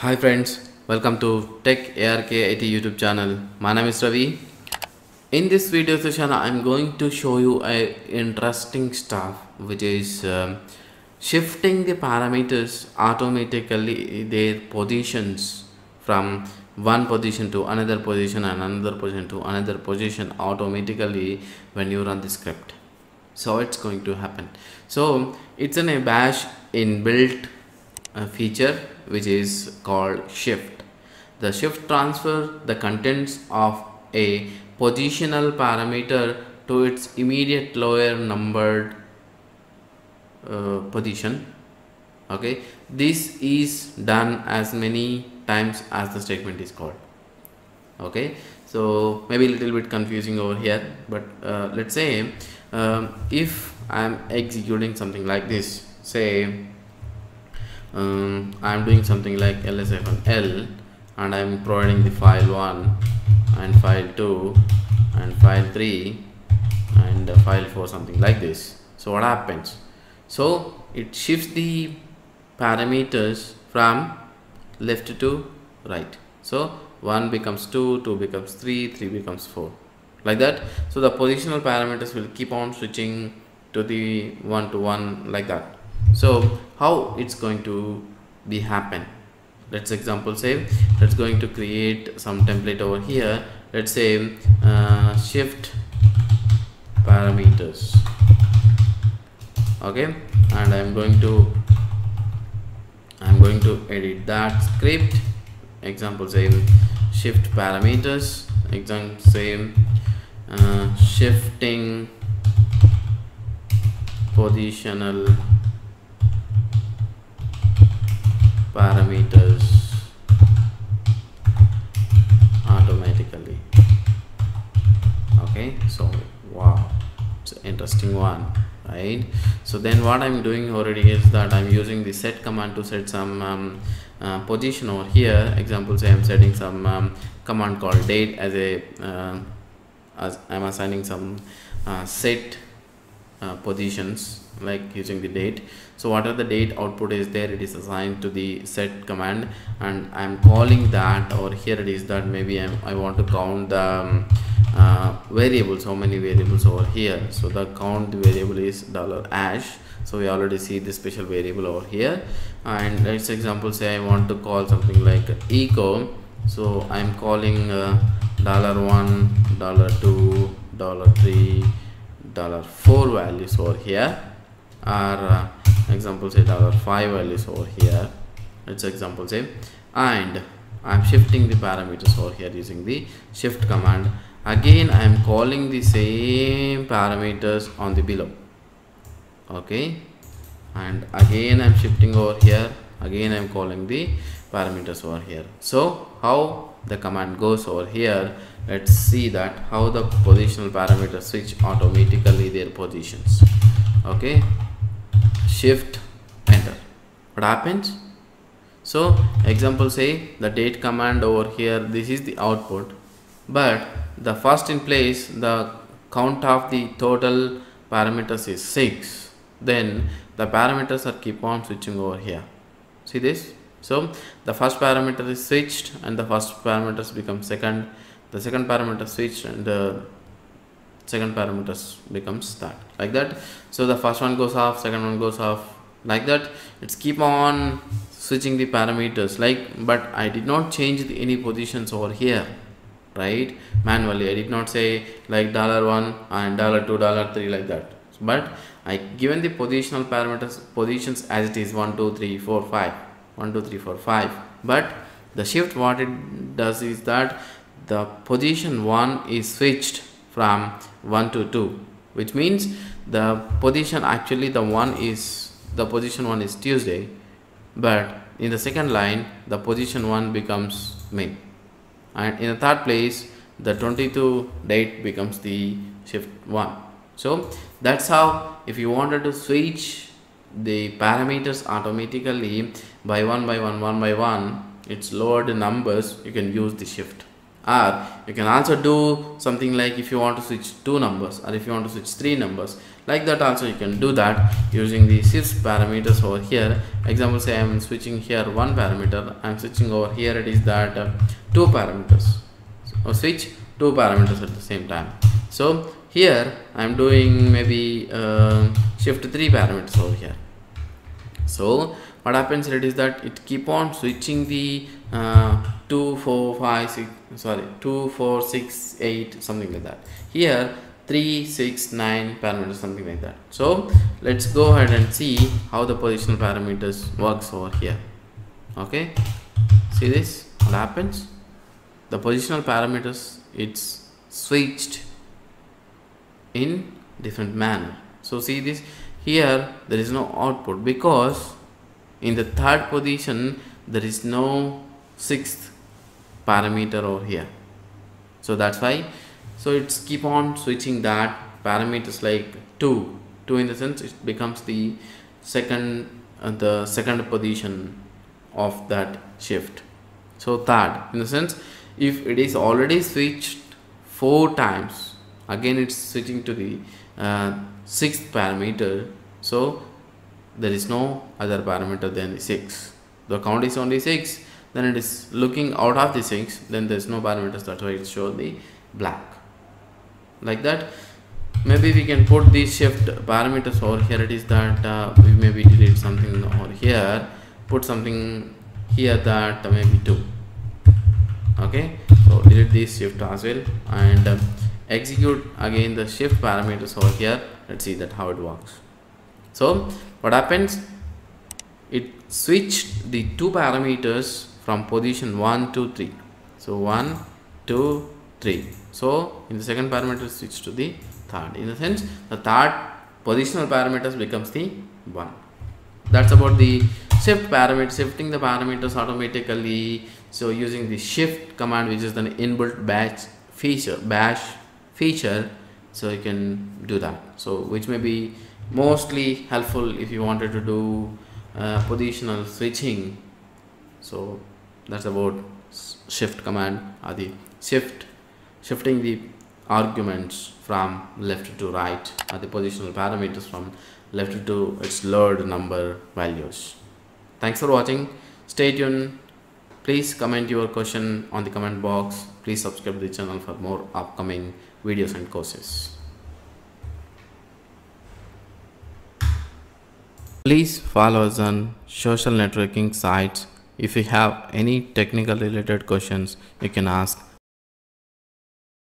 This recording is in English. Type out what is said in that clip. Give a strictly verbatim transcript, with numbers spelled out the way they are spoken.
Hi friends, welcome to Tech ARK I T YouTube channel. My name is Ravi. In this video session, I am going to show you an interesting stuff which is uh, shifting the parameters automatically, their positions from one position to another position and another position to another position automatically when you run the script. So it's going to happen. So it's in a bash inbuilt uh, feature which is called shift. The shift transfer the contents of a positional parameter to its immediate lower numbered uh, position. Okay, this is done as many times as the statement is called. Okay, so maybe a little bit confusing over here, but uh, let's say um, if I'm executing something like this, say Um, I'm doing something like L S F L and I'm providing the file one and file two and file three and uh, file four, something like this. So what happens? So it shifts the parameters from left to right. So one becomes two, two becomes three, three becomes four, like that. So the positional parameters will keep on switching to the one to one, like that. So how it's going to be happen? Let's example say that's going to create some template over here. Let's say uh, shift parameters. Okay, and I'm going to I'm going to edit that script. Example say shift parameters. Example say uh, shifting positional parameters automatically. Okay, so wow, it's an interesting one, right? So then what I'm doing already is that I'm using the set command to set some um, uh, position over here. Example say I'm setting some um, command called date as a uh, as I'm assigning some uh, set uh, positions, like using the date. So whatever the date output is there, it is assigned to the set command, and I'm calling that, or here it is that maybe I'm, I want to count the um, uh, variables, how many variables over here. So the count variable is dollar hash. So we already see this special variable over here, and let's example say I want to call something like echo. So I'm calling dollar one, dollar two, dollar three, dollar four values over here, or uh, example say dollar five values over here. Let's example say, and I'm shifting the parameters over here using the shift command. Again I'm calling the same parameters on the below. Okay, and again I'm shifting over here, again I'm calling the parameters over here. So how the command goes over here, let's see that how the positional parameters switch automatically their positions. Okay, shift enter, what happens? So example say the date command over here, this is the output, but the first in place the count of the total parameters is six, then the parameters are keep on switching over here. See this? So the first parameter is switched and the first parameters become second, the second parameter switched and the second parameters becomes that, like that. So the first one goes off, second one goes off, like that. It's keep on switching the parameters, like, but I did not change the, any positions over here, right? Manually I did not say like dollar one and dollar two, dollar three, like that, but I given the positional parameters positions as it is one two three four five one two three four five. But the shift what it does is that the position one is switched from one to two, which means the position actually the one is the position one is Tuesday, but in the second line the position one becomes May, and in the third place the twenty-two date becomes the shift one. So that's how, if you wanted to switch the parameters automatically by one by one, one by one, it's lowered numbers, you can use the shift. Or you can also do something like if you want to switch two numbers, or if you want to switch three numbers, Like that also you can do that using the shifts parameters over here. Example, say I'm switching here one parameter, I'm switching over here, it is that uh, two parameters, or switch two parameters at the same time. So here I'm doing maybe uh, shift three parameters over here. So what happens it is that it keep on switching the uh, two four five six, sorry, two four six eight, something like that. Here three six nine parameters, something like that. So let's go ahead and see how the positional parameters works over here. Okay, see this, what happens, the positional parameters, it's switched in different manner. So see this, here there is no output because in the third position there is no sixth parameter over here. So that's why, so it's keep on switching that parameters like two, two in the sense it becomes the second, uh, the second position of that shift. So third, in the sense if it is already switched four times, again it's switching to the uh, sixth parameter. So there is no other parameter than the six. The count is only six, then it is looking out of the six, then there is no parameters, that's why it shows the black. Like that, maybe we can put the shift parameters over here. It is that uh, we maybe delete something over here, put something here that uh, maybe two. Okay, so delete this shift as well and uh, execute again the shift parameters over here. Let's see that how it works. So what happens, it switched the two parameters from position one, two, three. So one, two, three. So in the second parameter switch to the third. In the sense the third positional parameters becomes the one. That's about the shift parameter, shifting the parameters automatically. So using the shift command, which is an inbuilt batch feature, bash feature, so you can do that. So which may be mostly helpful if you wanted to do uh, positional switching. So that's about shift command, or the shift, shifting the arguments from left to right, or the positional parameters from left to its lowered number values. Thanks for watching. Stay tuned. Please comment your question on the comment box. Please subscribe to the channel for more upcoming videos and courses. Please follow us on social networking sites. If you have any technical related questions, you can ask